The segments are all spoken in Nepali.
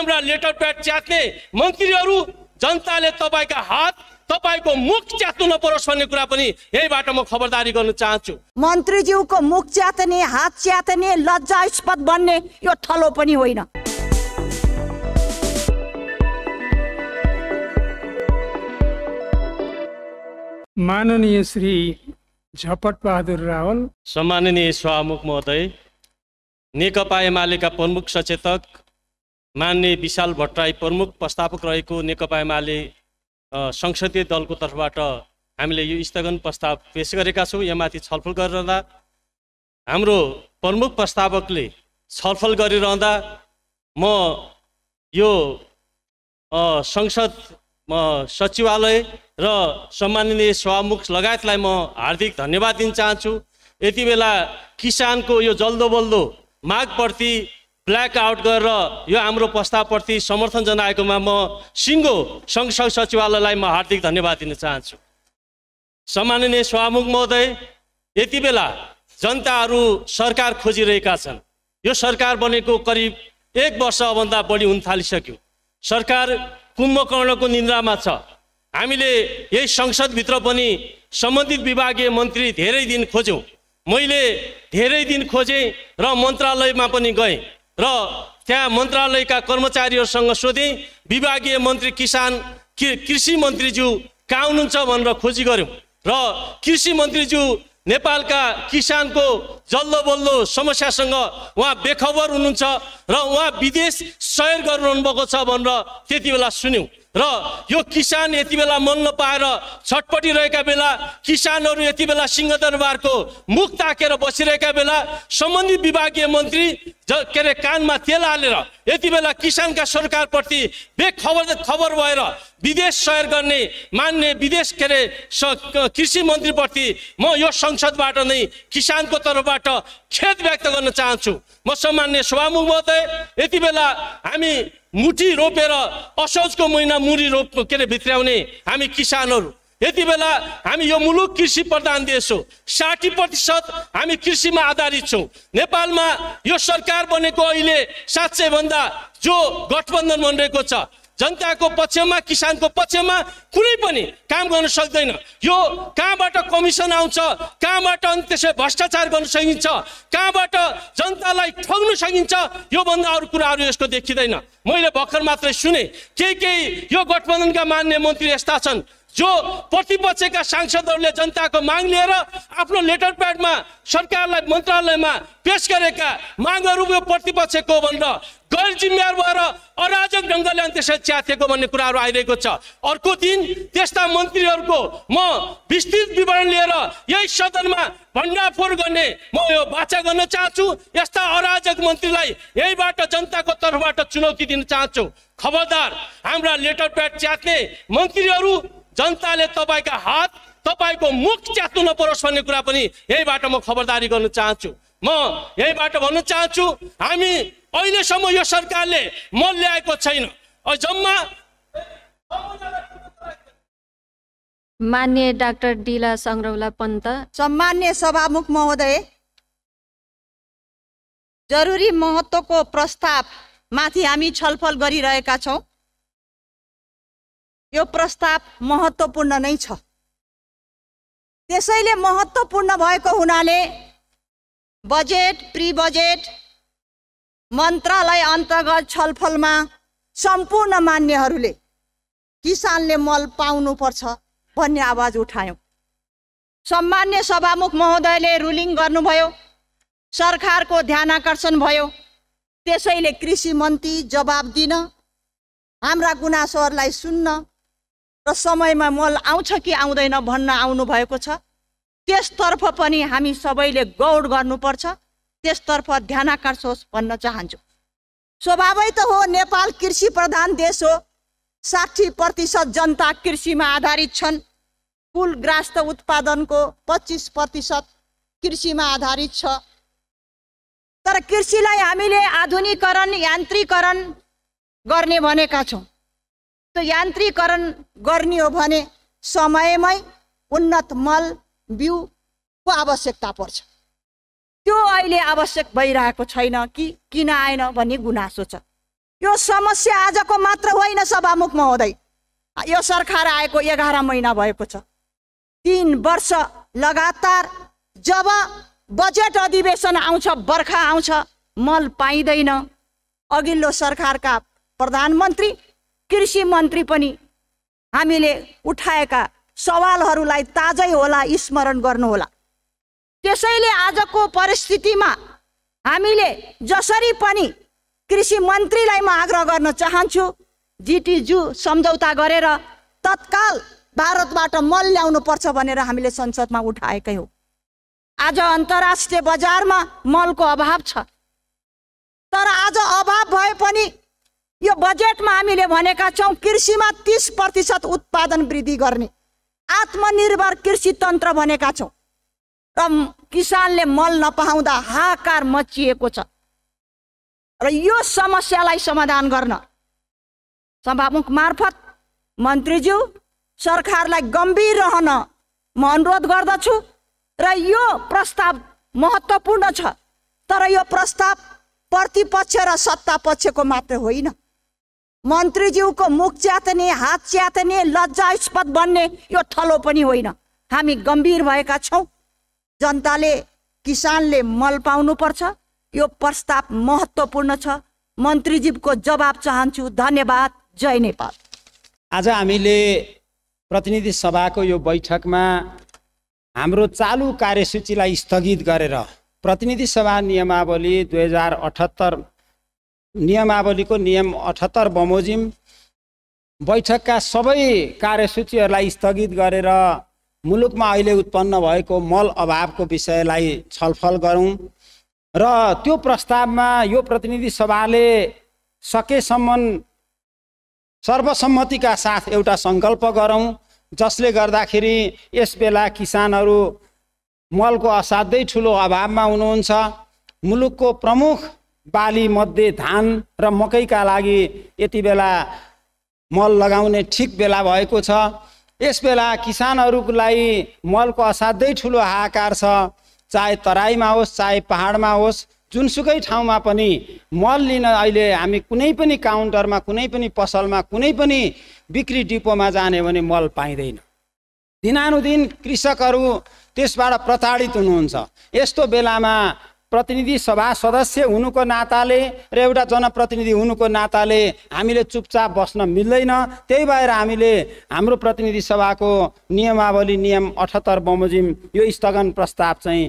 हाम्रा लेटर प्याड च्यात्ने मन्त्रीहरु जनताले तपाईका हात तपाईको मुख च्यात्नु नपरोस् भन्ने कुरा पनि यहीबाट म खबरदारी गर्न चाहन्छु। मन्त्रीज्यूको मुख च्यात्ने हात च्यात्ने लज्जास्पद बन्ने यो ठलो पनि होइन। माननीय श्री झपट बहादुर रावल, सम्माननीय सभामुख महोदय, नेकपा एमालेका प्रमुख सचेतक माननीय विशाल भट्टराई प्रमुख प्रस्तावक रहेको नेकपा एमाले संसदीय दलको तर्फबाट हामीले यो स्थगन प्रस्ताव पेश गरेका छौं। यसमाथि छलफल गरिरहँदा हाम्रो प्रमुख प्रस्तावकले छलफल गरिरहँदा म यो संसद सचिवालय र सम्माननीय सभामुख लगायतलाई म हार्दिक धन्यवाद दिन चाहन्छु। यति बेला किसानको यो जल्दोबल्दो मागप्रति ब्ल्याकआउट गरेर यो हाम्रो प्रस्तावप्रति समर्थन जनाएकोमा म सिङ्गो संसद सचिवालयलाई म हार्दिक धन्यवाद दिन चाहन्छु। सम्माननीय सभामुख महोदय, यति बेला जनताहरू सरकार खोजिरहेका छन्। यो सरकार बनेको करिब 1 वर्षभन्दा बढी हुन थालिसक्यो। सरकार कुम्भकर्णको निन्द्रामा छ। हामीले यही संसदभित्र पनि सम्बन्धित विभागीय मन्त्री धेरै दिन खोज्यौँ। मैले धेरै दिन खोजेँ र मन्त्रालयमा पनि गएँ र त्यहाँ मन्त्रालयका कर्मचारीहरूसँग सोधेँ, विभागीय मन्त्री किसान कृषि मन्त्रीज्यू कहाँ हुनुहुन्छ भनेर खोजी गऱ्यौँ र कृषि मन्त्रीज्यू नेपालका किसानको जल्दोबल्दो समस्यासँग उहाँ बेखबर हुनुहुन्छ र उहाँ विदेश सैर गर्नुभएको छ भनेर त्यति बेला सुन्यौँ। र यो किसान यति बेला मन नपाएर छटपटिरहेका बेला, किसानहरू यति बेला सिंहदरबारको मुख ताकेर बसिरहेका बेला सम्बन्धित विभागीय मन्त्री के अरे कानमा तेल हालेर यति बेला किसानका सरकारप्रति बेखबर भएर विदेश सैर गर्ने मान्ने विदेश के अरे कृषि मन्त्रीप्रति म यो संसदबाट नै किसानको तर्फबाट खेद व्यक्त गर्न चाहन्छु। म सम्माननीय सभामुख महोदय, यति बेला हामी मुठी रोपेर असोजको महिना मुरी रोप के अरे भित्राउने हामी किसानहरू, यति बेला हामी यो मुलुक कृषि प्रधान देश हो। 60% हामी कृषिमा आधारित छौँ। नेपालमा यो सरकार बनेको अहिले 700 भन्दा जो गठबन्धन बनेको छ जनताको पक्षमा किसानको पक्षमा कुनै पनि काम गर्न सक्दैन। यो कहाँबाट कमिसन आउँछ, कहाँबाट त्यसै भ्रष्टाचार गर्न सकिन्छ, कहाँबाट जनतालाई ठग्न सकिन्छ, योभन्दा अरू कुराहरू यसको देखिँदैन। मैले भर्खर मात्रै सुने केही यो गठबन्धनका मान्य मन्त्री यस्ता छन् जो प्रतिपक्षका सांसदहरूले जनताको माग लिएर आफ्नो लेटर प्याडमा सरकारलाई मन्त्रालयमा पेश गरेका मागहरू प्रतिपक्षको भनेर गैर जिम्मेवार भएर अराजक ढङ्गले त्यसै च्यातेको भन्ने कुराहरू आइरहेको छ। अर्को दिन त्यस्ता मन्त्रीहरूको म विस्तृत विवरण लिएर यही सदनमा भण्डाफोर गर्ने म यो वाचा गर्न चाहन्छु। यस्ता अराजक मन्त्रीलाई यहीबाट जनताको तर्फबाट चुनौती दिन चाहन्छु। खबरदार, हाम्रा लेटर प्याड च्यात्ने मन्त्रीहरू जनताले तपाईका हात तपाईको मुख च्यात्नु नपरोस् भन्ने कुरा पनि यहीबाट म खबरदारी गर्न चाहन्छु। म यहीबाट भन्न चाहन्छु, हामी अहिलेसम्म यो सरकारले मल ल्याएको छैन। जम्मा मान्य डाक्टर डीला संग्रौला पन्त। सम्मान्य सभामुख महोदय, जरुरी महत्त्वको प्रस्ताव माथि हामी छलफल गरिरहेका छौँ। यो प्रस्ताव महत्त्वपूर्ण नै छ। त्यसैले महत्त्वपूर्ण भएको हुनाले बजेट प्रि बजेट मन्त्रालय अन्तर्गत छलफलमा सम्पूर्ण मान्यहरूले किसानले मल पाउनुपर्छ भन्ने आवाज उठायौँ। सम्मान्य सभामुख महोदयले रुलिङ गर्नुभयो, सरकारको ध्यानाकर्षण भयो। त्यसैले कृषि मन्त्री जवाब दिन, हाम्रा गुनासोहरूलाई सुन्न र समयमा मल आउँछ कि आउँदैन भन्न आउनुभएको छ। त्यसतर्फ पनि हामी सबैले गौड गर्नुपर्छ, त्यसतर्फ ध्यानाकर्ष होस् भन्न चाहन्छु। स्वाभाविक त हो, नेपाल कृषि प्रधान देश हो। 60% जनता कृषिमा आधारित छन्। कुल ग्रास्त उत्पादनको 25% कृषिमा आधारित छ। तर कृषिलाई हामीले आधुनिकरण यान्त्रिकरण गर्ने भनेका छौँ। त्यो यान्त्रिकरण गर्ने हो भने समयमै उन्नत मल बिउको आवश्यकता पर्छ। त्यो अहिले आवश्यक भइरहेको छैन कि किन आएन भन्ने गुनासो छ। यो समस्या आजको मात्र होइन सभामुख महोदय, यो सरकार आएको 11 महिना भएको छ। 3 वर्ष लगातार जब बजेट अधिवेशन आउँछ, बर्खा आउँछ, मल पाइदैन। अघिल्लो सरकारका प्रधानमन्त्री कृषि मन्त्री पनि हामीले उठाएका सवालहरूलाई ताजै होला, स्मरण गर्नुहोला। त्यसैले आजको परिस्थितिमा हामीले जसरी पनि कृषि मन्त्रीलाई म आग्रह गर्न चाहन्छु, जीटीयू सम्झौता गरेर तत्काल भारतबाट मल ल्याउनु पर्छ भनेर हामीले संसदमा उठाएकै हो। आज अन्तर्राष्ट्रिय बजारमा मलको अभाव छ, तर आज अभाव भए पनि यो बजेटमा हामीले भनेका छौं कृषिमा 30% उत्पादन वृद्धि गर्ने आत्मनिर्भर कृषि तन्त्र भनेका छौं। र किसानले मल नपाउँदा हाहाकार मचिएको छ र यो समस्यालाई समाधान गर्न सभामुख मार्फत मन्त्रीज्यू सरकारलाई गम्भीर रहन म अनुरोध गर्दछु। र यो प्रस्ताव महत्त्वपूर्ण छ, तर यो प्रस्ताव प्रतिपक्ष र सत्ता पक्षको मात्र होइन। मन्त्रीज्यूको मुख च्यात्ने, हात च्यात्ने, लज्जास्पद बन्ने यो थलो पनि होइन। हामी गम्भीर भएका छौँ। जनताले, किसानले मल पाउनुपर्छ। यो प्रस्ताव महत्त्वपूर्ण छ। मन्त्रीज्यूको जवाब चाहन्छु। धन्यवाद। जय नेपाल। आज हामीले प्रतिनिधि सभाको यो बैठकमा हाम्रो चालू कार्यसूचीलाई स्थगित गरेर प्रतिनिधि सभा नियमावली 2078 नियमावलीको नियम 78 बमोजिम बैठकका सबै कार्यसूचीहरूलाई स्थगित गरेर मुलुकमा अहिले उत्पन्न भएको मल अभावको विषयलाई छलफल गरौँ र त्यो प्रस्तावमा यो प्रतिनिधि सभाले सकेसम्म सर्वसम्मतिका साथ एउटा सङ्कल्प गरौँ, जसले गर्दाखेरि यस बेला किसानहरू मलको असाध्यै ठुलो अभावमा हुनुहुन्छ। मुलुकको प्रमुख बाली मध्ये धान र मकैका लागि यति बेला मल लगाउने ठिक बेला भएको छ। यस बेला किसानहरूलाई मलको असाध्यै ठुलो हाहाकार छ। चाहे तराईमा होस्, चाहे पहाडमा होस्, जुनसुकै ठाउँमा पनि मल लिन अहिले हामी कुनै पनि काउन्टरमा, कुनै पनि पसलमा, कुनै पनि बिक्री डिपोमा जाने भने मल पाइँदैन। दिनानुदिन कृषकहरू त्यसबाट प्रताडित हुनुहुन्छ। यस्तो बेलामा प्रतिनिधि सभा सदस्य हुनुको नाताले र एउटा जनप्रतिनिधि हुनुको नाताले हामीले चुपचाप बस्न मिल्दैन। त्यही भएर हामीले हाम्रो प्रतिनिधि सभाको नियमावली नियम 78 बमोजिम यो स्थगन प्रस्ताव चाहिँ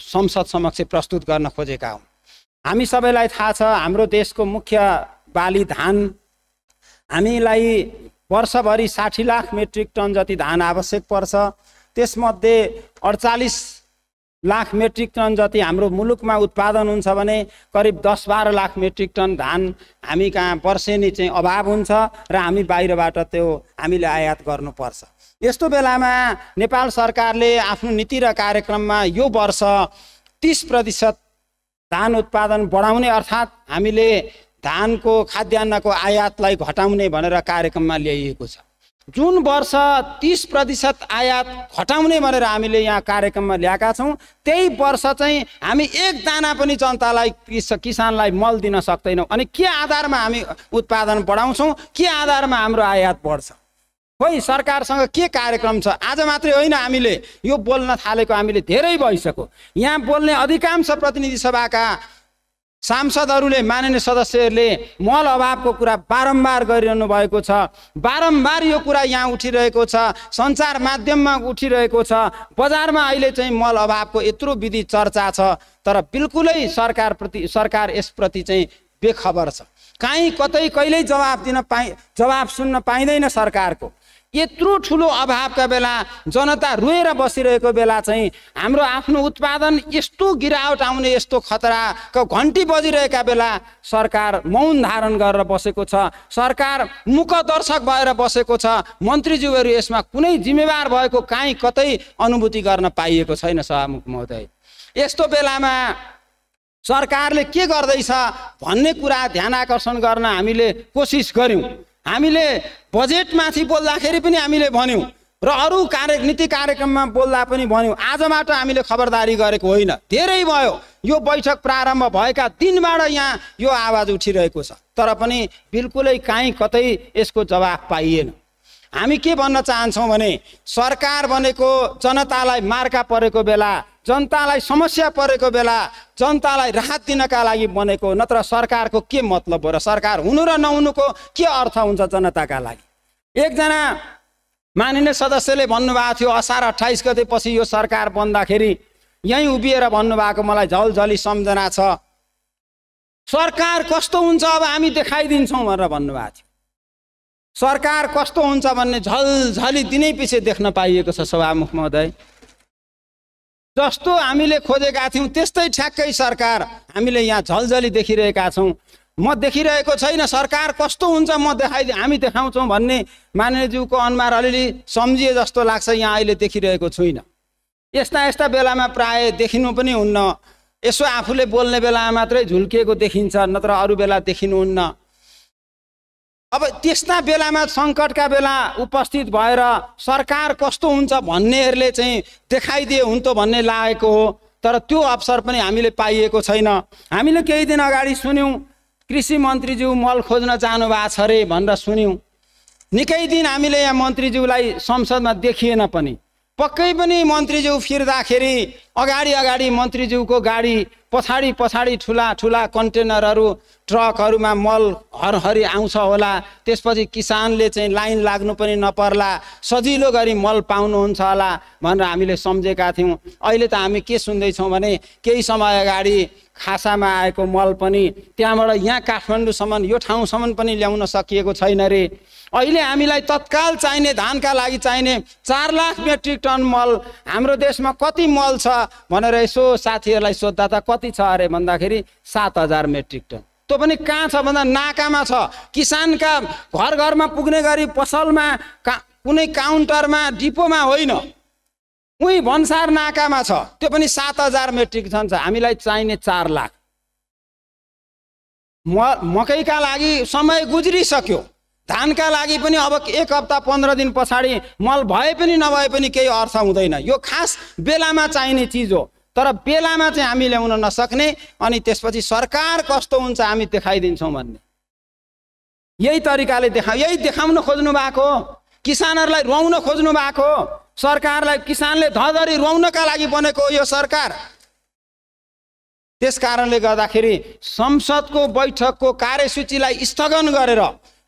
संसद समक्ष प्रस्तुत गर्न खोजेका हौँ। हामी सबैलाई थाहा छ हाम्रो देशको मुख्य बाली धान, हामीलाई वर्षभरि 60 लाख मेट्रिक टन जति धान आवश्यक पर्छ। त्यसमध्ये 48 लाख मेट्रिक टन जति हाम्रो मुलुकमा उत्पादन हुन्छ भने करिब 10-12 लाख मेट्रिक टन धान हामी कहाँ वर्षेनी चाहिँ अभाव हुन्छ र हामी बाहिरबाट त्यो हामीले आयात गर्नुपर्छ। यस्तो बेलामा नेपाल सरकारले आफ्नो नीति र कार्यक्रममा यो वर्ष 30% धान उत्पादन बढाउने, अर्थात् हामीले धानको खाद्यान्नको आयातलाई घटाउने भनेर कार्यक्रममा ल्याइएको छ। जुन वर्ष 30% आयात घटाउने भनेर हामीले यहाँ कार्यक्रममा ल्याएका छौँ, त्यही वर्ष चाहिँ हामी एक दाना पनि जनतालाई, किसानलाई मल दिन सक्दैनौँ। अनि के आधारमा हामी उत्पादन बढाउँछौँ? के आधारमा हाम्रो आयात बढ्छ? खोइ सरकारसँग के कार्यक्रम छ? आज मात्रै होइन, हामीले यो बोल्न थालेको हामीले धेरै भइसक्यो। यहाँ बोल्ने अधिकांश प्रतिनिधि सभाका सांसदहरूले, माननीय सदस्यहरूले मल अभावको कुरा बारम्बार गरिरहनु भएको छ। बारम्बार यो कुरा यहाँ उठिरहेको छ, सञ्चार माध्यममा उठिरहेको छ, बजारमा अहिले चाहिँ मल अभावको यत्रो विधि चर्चा छ, तर बिल्कुलै सरकार यसप्रति चाहिँ बेखबर छ। काहीँ कतै कहिल्यै जवाब सुन्न पाइँदैन सरकारको। यत्रो ठुलो अभावका बेला, जनता रोएर बसिरहेको बेला चाहिँ हाम्रो आफ्नो उत्पादन यस्तो गिरावट आउने, यस्तो खतराको घन्टी बजिरहेका बेला सरकार मौन धारण गरेर बसेको छ। सरकार मुखदर्शक भएर बसेको छ। मन्त्रीज्यूहरू यसमा कुनै जिम्मेवार भएको काहीँ कतै अनुभूति गर्न पाइएको छैन सभामुख महोदय। यस्तो बेलामा सरकारले के गर्दैछ भन्ने कुरा ध्यान आकर्षण गर्न हामीले कोसिस गऱ्यौँ। हामीले बजेटमाथि बोल्दाखेरि पनि हामीले भन्यौँ र अरु नीति कार्यक्रममा बोल्दा पनि भन्यौ आजबाट हामीले खबरदारी गरेको होइन, धेरै भयो। यो बैठक प्रारम्भ भएका दिनबाट यहाँ यो आवाज उठिरहेको छ, तर पनि बिल्कुलै काहीँ कतै यसको जवाफ पाइएन। हामी के भन्न चाहन्छौँ भने सरकार बनेको जनतालाई मार्का परेको बेला, जनतालाई समस्या परेको बेला, जनतालाई राहत दिनका लागि बनेको, नत्र सरकारको के मतलब हो र? सरकार हुनु र नहुनुको के अर्थ हुन्छ जनताका लागि? एकजना माननीय सदस्यले भन्नुभएको थियो असार 28 गते पछि यो सरकार बन्दाखेरि यहीँ उभिएर भन्नुभएको मलाई झलझली सम्झना छ, सरकार कस्तो हुन्छ अब हामी देखाइदिन्छौँ भनेर भन्नुभएको थियो। सरकार कस्तो हुन्छ भन्ने झलझली दिनै पछि देख्न पाइएको छ सभामुख महोदय। जस्तो हामीले खोजेका थियौँ त्यस्तै ठ्याक्कै सरकार हामीले यहाँ झलझली देखिरहेका छौँ। म देखिरहेको छैन सरकार कस्तो हुन्छ म हामी देखाउँछौँ भन्ने माननीयज्यूको अनुहार अलिअलि सम्झिए जस्तो लाग्छ, यहाँ अहिले देखिरहेको छुइनँ। यस्ता बेलामा प्राय देखिनु पनि हुन्न, यसो आफूले बोल्ने बेलामा मात्रै झुल्किएको देखिन्छ, नत्र अरू बेला देखिनुहुन्न। अब त्यस्ता बेलामा सङ्कटका बेला उपस्थित भएर सरकार कस्तो हुन्छ भन्नेहरूले चाहिँ देखाइदिए हुन्थ्यो भन्ने लागेको हो, तर त्यो अवसर पनि हामीले पाइएको छैन। हामीले केही दिन अगाडि सुन्यौँ कृषि मन्त्रीज्यू मल खोज्न जानुभएको छ अरे भनेर सुन्यौँ। निकै दिन हामीले यहाँ मन्त्रीज्यूलाई संसदमा देखिएन पनि। पक्कै पनि मन्त्रीज्यू फिर्दाखेरि अगाडि मन्त्रीज्यूको गाडी पछाडि ठुला कन्टेनरहरू ट्रकहरूमा मल हरहरी आउँछ होला, त्यसपछि किसानले चाहिँ लाइन लाग्नु पनि नपर्ला, सजिलो गरी मल पाउनुहुन्छ होला भनेर हामीले सम्झेका थियौँ। अहिले त हामी के सुन्दैछौँ भने केही समय अगाडि खासामा आएको मल पनि त्यहाँबाट यहाँ काठमाडौँसम्म यो ठाउँसम्म पनि ल्याउन सकिएको छैन रे। अहिले हामीलाई तत्काल चाहिने धानका लागि चाहिने 4 लाख मेट्रिक टन मल हाम्रो देशमा कति मल छ भनेर यसो साथीहरूलाई सोद्धा त कति छ अरे भन्दाखेरि 7000 मेट्रिक टन। त्यो पनि कहाँ छ भन्दा नाकामा छ। किसानका घरमा पुग्ने गरी पसलमा कुनै काउन्टरमा डिपोमा होइन, उही भन्सार नाकामा छ। त्यो पनि 7000 मेट्रिक टन छ, हामीलाई चाहिने 4 लाख। मकैका लागि समय गुज्रिसक्यो, धानका लागि पनि अब 1 हप्ता 15 दिन पछाडि मल भए पनि नभए पनि केही अर्थ हुँदैन। यो खास बेलामा चाहिने चिज हो, तर बेलामा चाहिँ हामी ल्याउन नसक्ने, अनि त्यसपछि सरकार कस्तो हुन्छ हामी देखाइदिन्छौँ भन्ने यही तरिकाले यही देखाउन खोज्नु भएको हो। किसानहरूलाई रुवाउन खोज्नु भएको हो। सरकारलाई किसानले धधरी रुवाउनका लागि बनेको यो सरकार। त्यसकारणले गर्दाखेरि संसदको बैठकको कार्यसूचीलाई स्थगन गरेर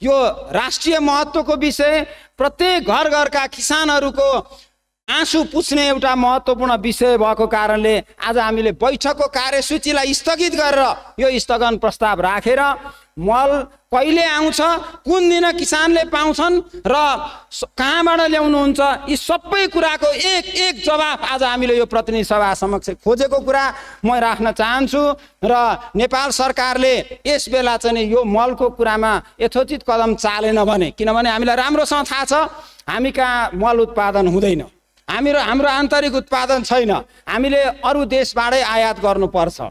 यो राष्ट्रिय महत्त्वको विषय, प्रत्येक घरघरका किसानहरूको आँसु पुछ्ने एउटा महत्त्वपूर्ण विषय भएको कारणले आज हामीले बैठकको कार्यसूचीलाई स्थगित गरेर यो स्थगन प्रस्ताव राखेर मल कहिले आउँछ, कुन दिन किसानले पाउँछन् र कहाँबाट ल्याउनुहुन्छ, यी सबै कुराको एक जवाफ आज हामीले यो प्रतिनिधि सभा समक्ष खोजेको कुरा म राख्न चाहन्छु। र नेपाल सरकारले यस बेला चाहिँ यो मलको कुरामा यथोचित कदम चालेन भने, किनभने हामीलाई राम्रोसँग थाहा छ हामी कहाँ मल उत्पादन हुँदैन, हाम्रो आन्तरिक उत्पादन छैन, हामीले अरू देशबाटै आयात गर्नुपर्छ।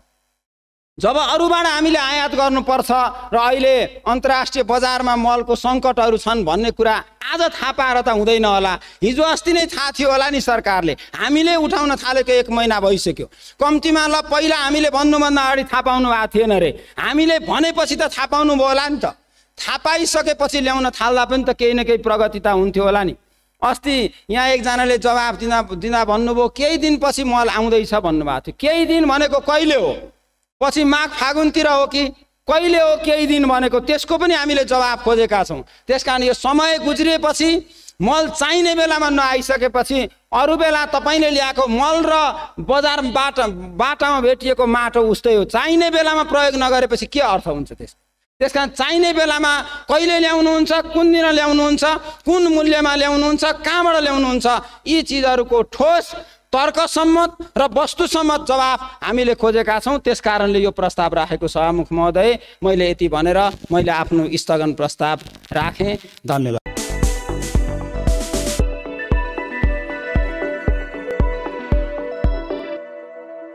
जब अरूबाट हामीले आयात गर्नुपर्छ र अहिले अन्तर्राष्ट्रिय बजारमा मलको सङ्कटहरू छन् भन्ने कुरा आज थाहा पाएर त हुँदैन होला। हिजो अस्ति नै थाहा थियो होला नि सरकारले, हामीले उठाउन थालेको 1 महिना भइसक्यो कम्तीमा। ल पहिला हामीले भन्नुभन्दा अगाडि थाहा पाउनु भएको थिएन रे, हामीले भनेपछि त थाहा पाउनु भयो होला नि त। थाहा पाइसकेपछि ल्याउन थाल्दा पनि त केही न केही प्रगति त हुन्थ्यो होला नि। अस्ति यहाँ एकजनाले जवाफ दिँदा भन्नुभयो केही दिनपछि मल आउँदैछ भन्नुभएको थियो। केही दिन भनेको कहिले हो? पछि माघ फागुनतिर हो कि कहिले हो केही दिन भनेको? त्यसको पनि हामीले जवाब खोजेका छौँ। त्यसकारण यो समय गुज्रिएपछि, मल चाहिने बेलामा नआइसकेपछि, अरू बेला तपाईँले ल्याएको मल र बाटामा भेटिएको माटो उस्तै हो, चाहिने बेलामा प्रयोग नगरेपछि के अर्थ हुन्छ त्यसको? त्यसकारण चाहिने बेलामा कहिले ल्याउनुहुन्छ, कुन दिन ल्याउनुहुन्छ, कुन मूल्यमा ल्याउनुहुन्छ, कहाँबाट ल्याउनुहुन्छ, यी चिजहरूको ठोस तर्कसम्मत र वस्तुसम्मत जवाफ हामीले खोजेका छौँ। त्यसकारणले यो प्रस्ताव राखेको सभामुख महोदय, मैले यति भनेर मैले आफ्नो स्थगन प्रस्ताव राखेँ। धन्यवाद।